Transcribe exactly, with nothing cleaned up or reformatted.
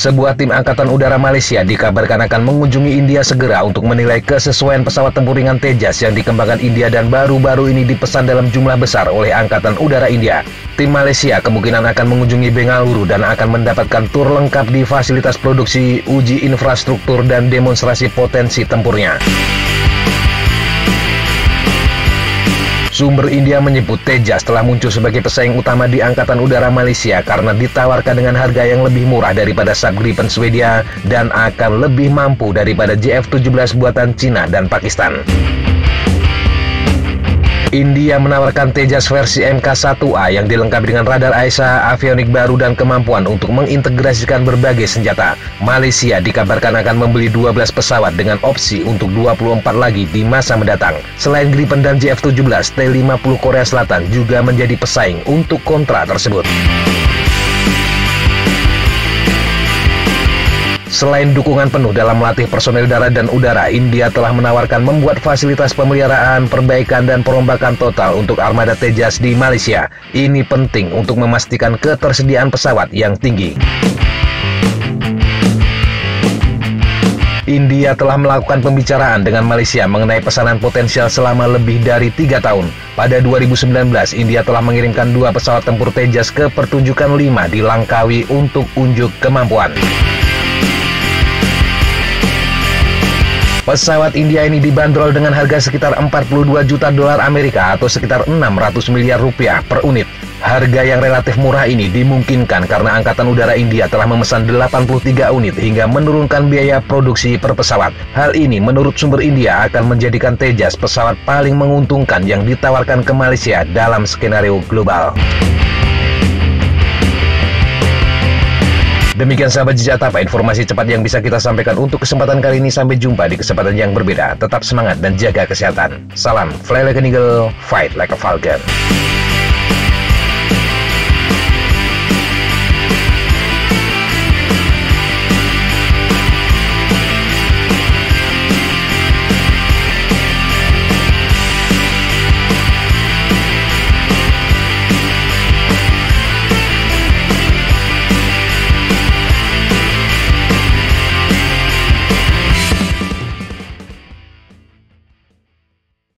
Sebuah tim Angkatan Udara Malaysia dikabarkan akan mengunjungi India segera untuk menilai kesesuaian pesawat tempur ringan Tejas yang dikembangkan India dan baru-baru ini dipesan dalam jumlah besar oleh Angkatan Udara India. Tim Malaysia kemungkinan akan mengunjungi Bengaluru dan akan mendapatkan tur lengkap di fasilitas produksi, uji infrastruktur, dan demonstrasi potensi tempurnya. Sumber India menyebut Tejas telah muncul sebagai pesaing utama di Angkatan Udara Malaysia karena ditawarkan dengan harga yang lebih murah daripada Saab Gripen Swedia dan akan lebih mampu daripada J F tujuh belas buatan Cina dan Pakistan. India menawarkan Tejas versi M K satu A yang dilengkapi dengan radar AESA, avionik baru, dan kemampuan untuk mengintegrasikan berbagai senjata. Malaysia dikabarkan akan membeli dua belas pesawat dengan opsi untuk dua puluh empat lagi di masa mendatang. Selain Gripen dan J F tujuh belas, T lima puluh Korea Selatan juga menjadi pesaing untuk kontrak tersebut. Selain dukungan penuh dalam melatih personel darat dan udara, India telah menawarkan membuat fasilitas pemeliharaan, perbaikan, dan perombakan total untuk armada Tejas di Malaysia. Ini penting untuk memastikan ketersediaan pesawat yang tinggi. India telah melakukan pembicaraan dengan Malaysia mengenai pesanan potensial selama lebih dari tiga tahun. Pada dua ribu sembilan belas, India telah mengirimkan dua pesawat tempur Tejas ke pertunjukan lima di Langkawi untuk unjuk kemampuan. Pesawat India ini dibanderol dengan harga sekitar empat puluh dua juta dolar Amerika atau sekitar enam ratus miliar rupiah per unit. Harga yang relatif murah ini dimungkinkan karena Angkatan Udara India telah memesan delapan puluh tiga unit hingga menurunkan biaya produksi per pesawat. Hal ini menurut sumber India akan menjadikan Tejas pesawat paling menguntungkan yang ditawarkan ke Malaysia dalam skenario global. Demikian sahabat Jejak Tapa, informasi cepat yang bisa kita sampaikan untuk kesempatan kali ini. Sampai jumpa di kesempatan yang berbeda. Tetap semangat dan jaga kesehatan. Salam, fly like an eagle, fight like a falcon.